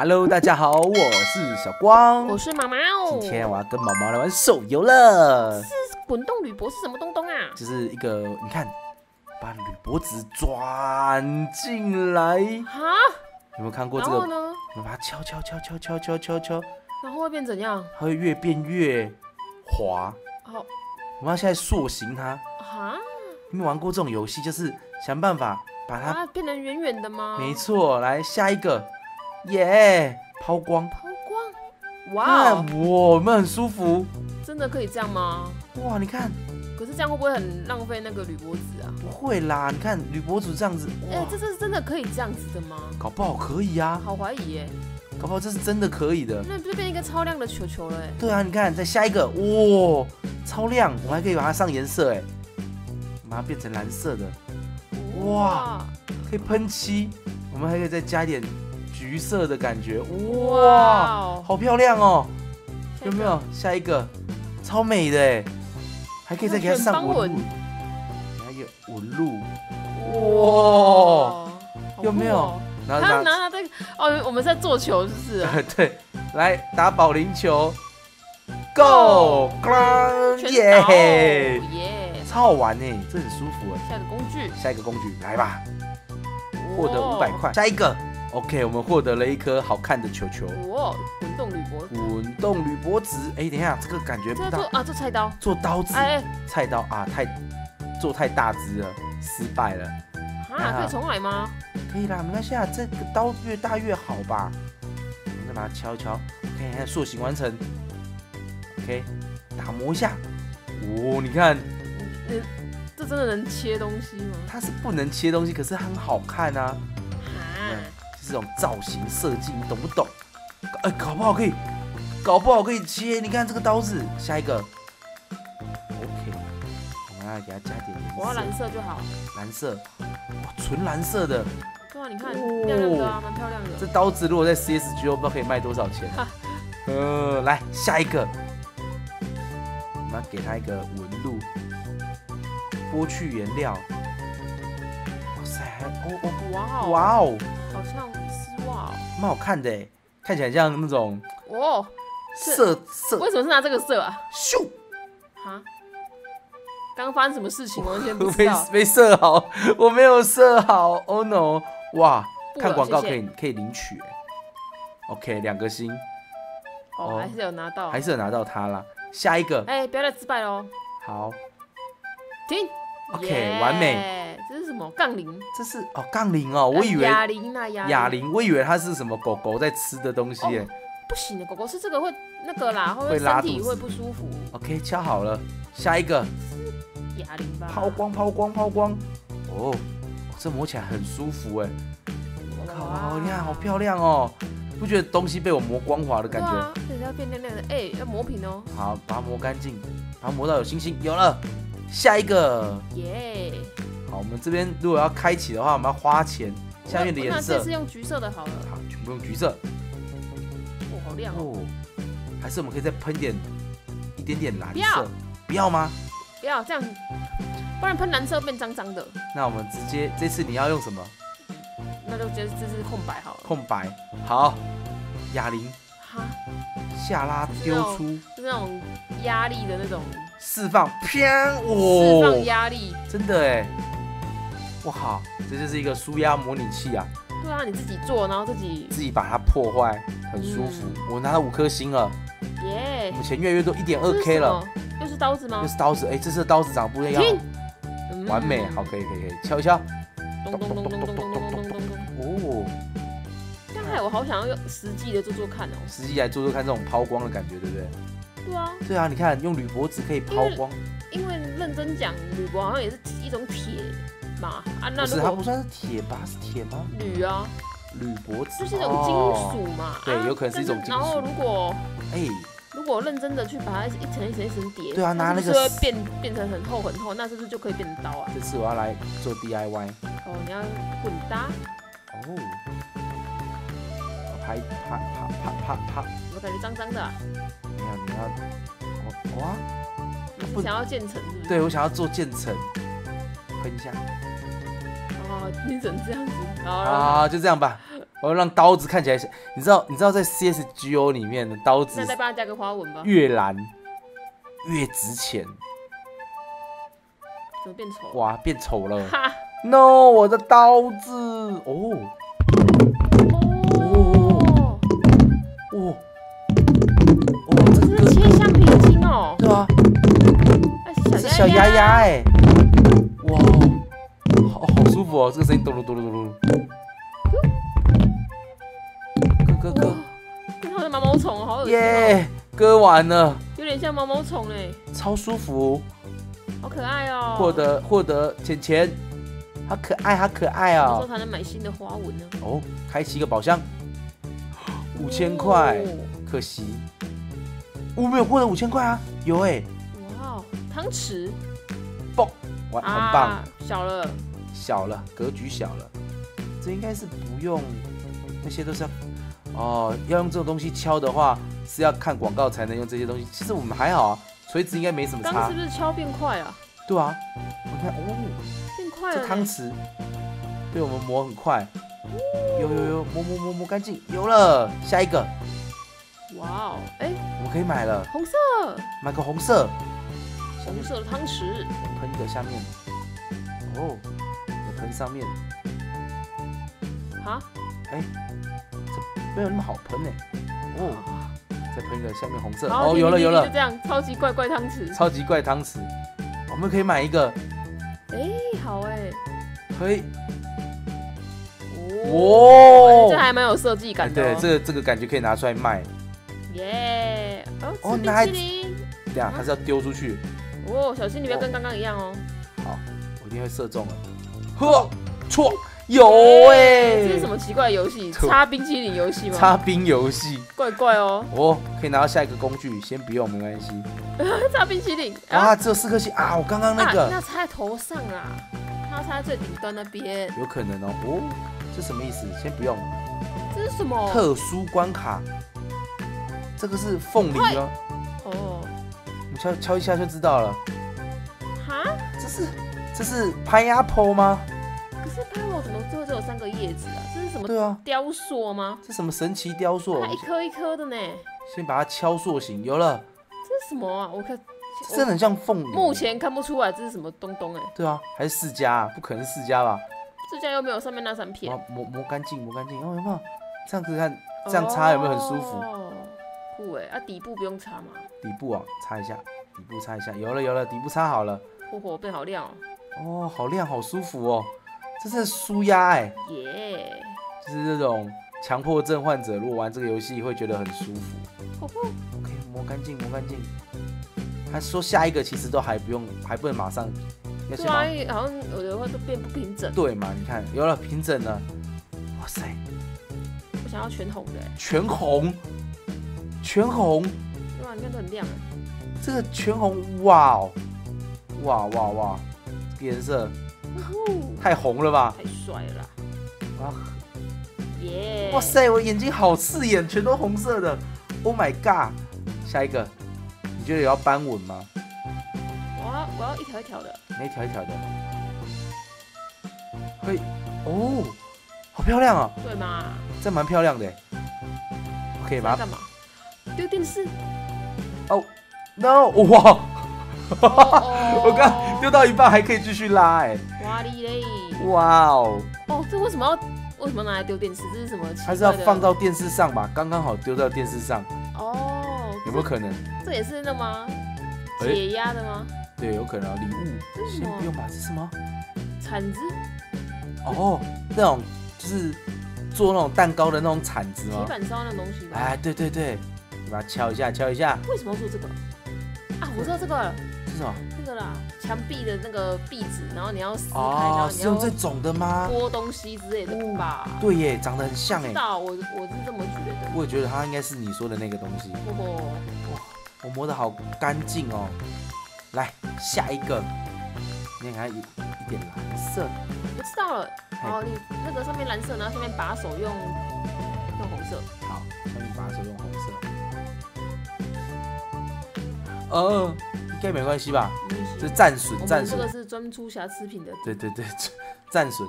Hello， 大家好，我是小光，我是毛毛。今天我要跟毛毛来玩手游了。是滚动铝箔是什么东东啊？就是一个，你看，把铝箔纸转进来。哈？有没有看过这个？然后呢？我们把它敲，然后会变怎样？它会越变越滑。好，我们要现在塑形它。哈？你们玩过这种游戏，就是想办法把它变得圆圆的吗？没错，来下一个。 耶！ 抛光，抛光，哇！哇，有没有很舒服？真的可以这样吗？哇，你看，可是这样会不会很浪费那个铝箔纸啊？不会啦，你看铝箔纸这样子，哎，这是真的可以这样子的吗？搞不好可以啊，好怀疑耶！搞不好这是真的可以的，那就变一个超亮的球球了哎。对啊，你看，再下一个，哇，超亮，我还可以把它上颜色哎，把它变成蓝色的，哇，可以喷漆，我们还可以再加一点。 橘色的感觉，哇，好漂亮哦！有没有下一个？超美的哎，还可以再给它上纹路，给它纹路，哇，有没有？拿这个哦，我们在做球是不是？对，来打保龄球 ，Go， 耶，超好玩哎，这很舒服哎。下一个工具，来吧，获得500块，下一个。 OK， 我们获得了一颗好看的球球。哇，滚动铝箔纸。滚动铝箔纸，哎，等一下，这个感觉不大啊，做菜刀。做刀子。哎，菜刀啊，太大只了，失败了。啊，可以重来吗？可以啦，没关系啊，这个刀越大越好吧。我们再把它敲一敲，看一下塑形完成。OK， 打磨一下。哦，你看，这真的能切东西吗？它是不能切东西，可是很好看啊。 这种造型设计，你懂不懂？哎，搞不好可以切。你看这个刀子，下一个 ，OK， 我们要给它加点颜色。我要蓝色就好。蓝色，哇，纯蓝色的。对啊，你看，亮亮的啊，蛮漂亮的。这刀子如果在 CSGO 不知道可以卖多少钱。来下一个，我们要给它一个纹路，剥去原料。哇塞，哦，哇哦。 好像丝袜哦，蛮好看的哎，看起来像那种哦色。为什么是拿这个色啊？咻！啊！刚发生什么事情？我完全不知道。没射好，我没有射好。Oh no！ 哇，看广告可以领取。OK， 2颗星。哦，还是有拿到，还是有拿到它啦。下一个，哎，不要再失败喽。好，停。OK， 完美。 这是什么杠铃？这是哦，杠铃哦，我以为哑铃啊，哑铃，我以为它是什么狗狗在吃的东西耶。不行的，狗狗吃这个会那个啦，会身体会不舒服。OK， 敲好了，下一个是哑铃吧？抛光，哦，这磨起来很舒服哎。靠，你看好漂亮哦，不觉得东西被我磨光滑的感觉？对啊，变亮亮的，哎，要磨平哦。好，把它磨干净，把它磨到有星星，有了，下一个，耶。 好，我们这边如果要开启的话，我们要花钱。下面的颜色，那这次用橘色的好了。好，全部用橘色。哦，好亮哦！还是我们可以再喷一点点蓝色。不要吗？不要这样，不然喷蓝色变脏脏的。那我们直接这次你要用什么？那就觉得这是空白好了。空白，好。哑铃。哈。下拉丢出。就是那种压力的那种。释放，啪！哦。释放压力。真的哎。 不好，这就是一个舒压模拟器啊！对啊，你自己做，然后自己把它破坏，很舒服。我拿到5颗星了，耶！我们钱越来越多，1.2K 了。又是刀子吗？又是刀子，哎，这次的刀子长得不一样，完美，好，可以，敲一敲，咚咚咚咚咚咚咚咚咚，哦！但害我好想要用实际的做看哦，实际来做看这种抛光的感觉，对不对？对啊，对啊，你看用铝箔纸可以抛光，因为认真讲，铝箔好像也是一种铁。 嘛啊，那不是它不算是铁吧？是铁吗？铝啊，铝箔纸就是一种金属嘛。对，有可能是一种金属。然后如果认真的去把它一层一层叠，对啊，拿那个就会变成很厚，那是不是就可以变成刀啊？这次我要来做 DIY。哦，你要滚搭。哦。啪啪啪啪啪啪。我感觉脏脏的。你要哇？你想要渐层是不是？对，我想要做渐层。 喷一下，哦，你怎么这样子？好啊，就这样吧。我要让刀子看起来，你知道在 CSGO 里面的刀子，那再帮他加个花纹吧，越蓝越值钱。怎么变丑？哇，变丑了！哈 ，No， 我的刀子哦。 小牙牙哎，哇，好舒服哦！这个声音咚咚咚咚咚咚。哥哥，看到的毛毛虫好恶心。耶，割完了，有点像毛毛虫哎，超舒服，好可爱哦。获得钱钱，好可爱，好可爱哦。到时候才能买新的花纹呢。哦，开启一个宝箱，5000块，可惜，我没有获得5000块啊，有哎。 汤匙，嘣，哇，很棒、啊，小了，小了，格局小了。这应该是不用，那些都是要，哦，要用这种东西敲的话，是要看广告才能用这些东西。其实我们还好啊，锤子应该没什么差。刚是不是敲变快啊？对啊，我看哦，变快了。这汤匙被我们磨很快，有，磨干净，有了，下一个。哇哦，哎，我们可以买了，红色，买个红色。 红色的汤匙，喷一个下面，哦，喷上面，啊，哎，这没有那么好喷哎，哦，再喷一个下面红色，哦，有了，就这样，超级怪怪汤匙，超级怪汤匙，我们可以买一个，哎，好哎，可以，哦，这还蛮有设计感的，对，这个感觉可以拿出来卖，耶，哦，那还，对呀，还是要丢出去。 哦，小心你不要跟刚刚一样哦。好，我一定会射中了。呵，错，有哎。这是什么奇怪的游戏？擦冰淇淋游戏吗？擦冰游戏，怪怪哦。哦，可以拿到下一个工具，先不用，没关系。擦冰淇淋啊，只有4颗星啊！我刚刚那个，那擦在头上啦，它擦在最顶端那边。有可能哦。哦，这什么意思？先不用。这是什么？特殊关卡。这个是凤梨哦。哦。 敲一下就知道了。哈？这是 pineapple 吗？可是 pineapple 怎么最后只有3个叶子啊？这是什么？对啊，雕塑吗？这什么神奇雕塑？它一颗一颗的呢。先把它敲塑形，有了。这是什么啊？我看，真的很像凤梨。目前看不出来这是什么东东哎。对啊，还是释迦啊？不可能释迦吧？释迦又没有上面那3片。磨干净，磨干净。哦，有没有？这样子看，这样擦有没有很舒服？哦 不哎，啊底部不用擦吗？底部啊，擦一下，底部擦一下，有了，底部擦好了。嚯，变好亮哦！哦，好亮，好舒服哦！这是舒压哎，耶！就是这种强迫症患者，如果玩这个游戏会觉得很舒服。哦吼 ，OK， 磨干净。他说下一个其实都还不用，还不能马上。要先把对啊，好像有的话都变不平整。对嘛？你看，有了平整了。哇塞！我想要全红的。全红。 全红，哇，你看都很亮啊！这个全红，哇哦，哇，这个颜色太红了吧！太帅了啦！哇，耶！哇塞，我眼睛好刺眼，全都红色的 ！Oh my god！ 下一个，你觉得有要斑纹吗？我要一条一条的，那一条一条的，可以哦，好漂亮啊！对嘛？这蛮漂亮的，可以把它干嘛？ 丢电视？哦 ，no！ 哇，我刚丢到一半还可以继续拉哎！哇哩嘞！哇哦！哦，这为什么拿来丢电视？这是什么？它是要放到电视上吧？刚刚好丢到电视上。哦，有没有可能？这也是那吗？解压的吗？对，有可能礼物。先不用吧，这是什么？铲子？哦，那种就是做那种蛋糕的那种铲子吗？铁板烧那种东西吧。哎，对。 把它敲一下。为什么要做这个？啊，我知道这个了。是什么？这个啦，墙壁的那个壁纸，然后你要撕开，然后你要。是用这种的吗？剥东西之类的吧。对耶，长得很像哎。我是这么觉得。我也觉得它应该是你说的那个东西。哇，我磨得好干净哦。来，下一个。你看，一点蓝色。我知道了。哦，你那个上面蓝色，然后下面把手用红色。好，下面把手用红色。 应该没关系吧？就战损。这个是专出瑕疵品的。对，战损。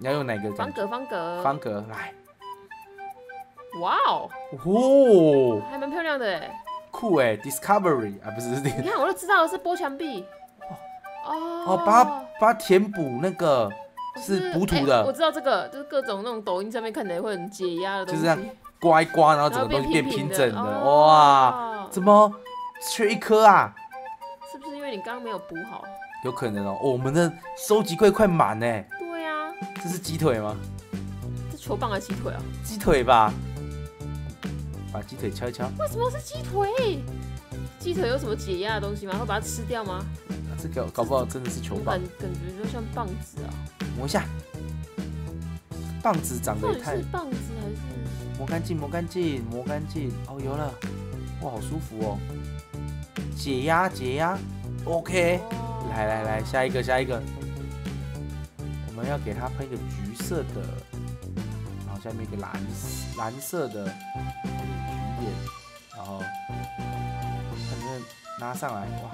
你要用哪个？方格。来，哇哦，哦，还蛮漂亮的哎，酷哎 ，Discovery 啊，不是，你看我就知道是波墙壁，哦，哦，把它填补那个是补土的，我知道这个就是各种那种抖音上面看起来会很解压的东西，就这样刮一刮，然后整个东西变平整的，哇，怎么缺一颗啊？是不是因为你刚刚没有补好？有可能哦，我们的收集柜快满哎，对呀，这是鸡腿吗？ 球棒还是鸡腿啊？鸡腿吧，把鸡腿敲一敲。为什么是鸡腿？鸡腿有什么解压的东西吗？会把它吃掉吗？啊、这个搞不好真的是球棒，感觉就像棒子啊。磨一下，棒子长得也太……是棒子还是？磨干净，磨干净，磨干净。哦，有了，哇，好舒服哦！解压，解压 ，OK。来来来，下一个，下一个。我们要给它喷一个橘色的。 下面一个蓝色的橘点，然后反正拉上来，哇，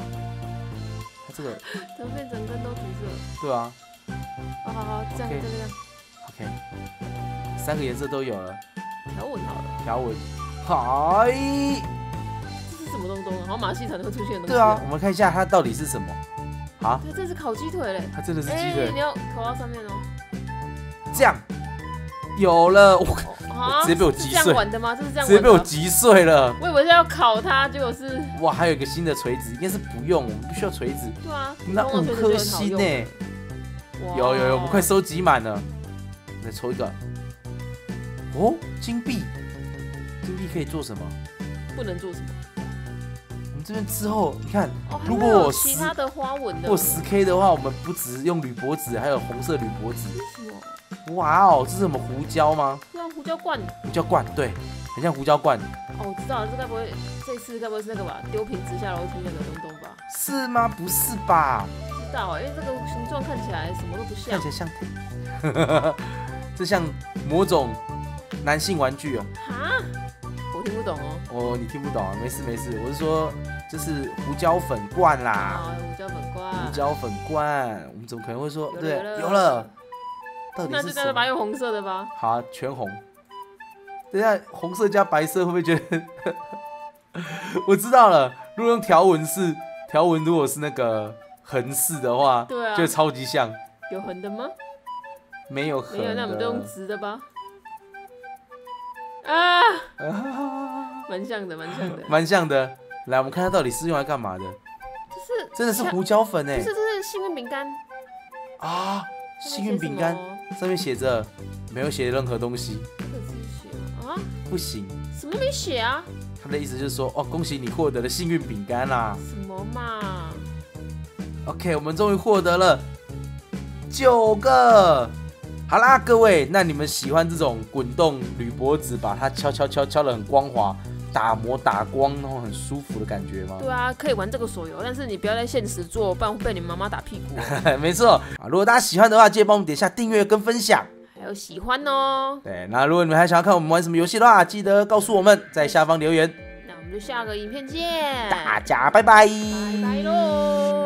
它这个怎么变整根都橘色？对啊。好好好，这样这样。OK， 三个颜色都有了。条纹好了。条纹，嗨。这是什么东东啊？好像马戏团才会出现的东西。对啊，我们看一下它到底是什么。啊？它这是烤鸡腿嘞。它真的是鸡腿。你要烤到上面哦。这样。 有了，我直接被我击碎。这样玩的吗？这是这样直接被我击碎了。我以为是要烤它，结果是……哇，还有一个新的锤子，应该是不用，我们不需要锤子。对啊，那5颗星呢？有有有，我们快收集满了。来抽一个。哦，金币，金币可以做什么？不能做什么。我们这边之后，你看，如果我其他的花纹的，如果10K 的话，我们不只用铝箔纸，还有红色铝箔纸。 哇哦，这是什么胡椒吗？对啊，胡椒罐。胡椒罐，对，很像胡椒罐。哦，我知道了，这该不会这次该不会是那个吧？丢瓶子下楼梯那个东东吧？是吗？不是吧？不知道啊，因为这个形状看起来什么都不像。看起来像，这像某种男性玩具哦。哈？我听不懂哦。哦，你听不懂啊？没事没事，我是说这是胡椒粉罐啦。哦，胡椒粉罐。胡椒粉罐，我们怎么可能会说对？有了。 那就再把用红色的吧。好、啊，全红。等一下，红色加白色会不会觉得？我知道了，如果用条纹，如果是那个横式的话，对啊，就超级像。有横的吗？没有横的。没有，那我们就用直的吧。啊！蛮像的，蛮像的，蛮像的。来，我们看它到底是用来干嘛的？就是真的是胡椒粉哎、欸！不是，这是幸运饼干啊！ 幸运饼干上面写着，没有写任何东西。可以自己写啊？不行。什么没写啊？他的意思就是说，哦，恭喜你获得了幸运饼干啦。什么嘛 ？OK， 我们终于获得了9个。好啦，各位，那你们喜欢这种滚动铝箔纸，把它敲得很光滑，打磨打光，然后很舒服的感觉吗？对啊，可以玩这个手游，但是你不要在现实做，不然会被你妈妈打屁股。没错啊，如果大家喜欢的话，记得帮我们点下订阅跟分享，还有喜欢哦。对，那如果你们还想要看我们玩什么游戏的话，记得告诉我们，在下方留言。那我们就下个影片见，大家拜拜，拜拜喽。